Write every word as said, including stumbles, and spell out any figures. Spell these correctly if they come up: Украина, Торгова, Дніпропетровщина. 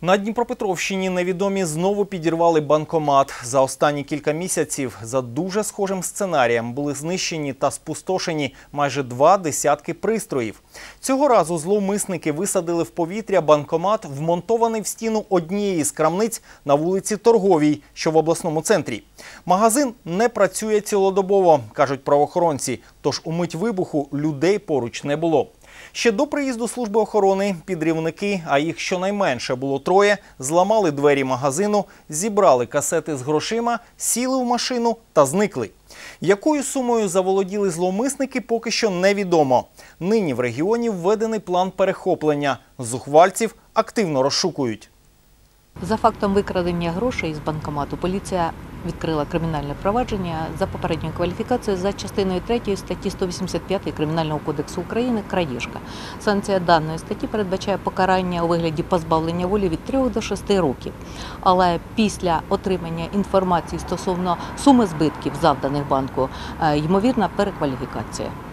На Дніпропетровщині невідомі знову підірвали банкомат. За останні кілька місяців за дуже схожим сценарієм були знищені та спустошені майже два десятки пристроїв. Цього разу зловмисники висадили в повітря банкомат, вмонтований в стіну однієї з крамниць на вулиці Торговій, що в обласному центрі. Магазин не працює цілодобово, кажуть правоохоронці, тож умить вибуху людей поруч не було. Ще до приїзду служби охорони підрівники, а їх щонайменше було троє, зламали двері магазину, зібрали касети з грошима, сіли в машину та зникли. Якою сумою заволоділи зловмисники, поки що невідомо. Нині в регіоні введений план перехоплення. Зухвальців активно розшукують. За фактом викрадення грошей з банкомату поліція відкрила кримінальне провадження за попередньою кваліфікацією за частиною третьою статті сто вісімдесят п'ять Кримінального кодексу України «Крадіжка». Санкція даної статті передбачає покарання у вигляді позбавлення волі від трьох до шести років. Але після отримання інформації стосовно суми збитків, завданих банку, ймовірна перекваліфікація.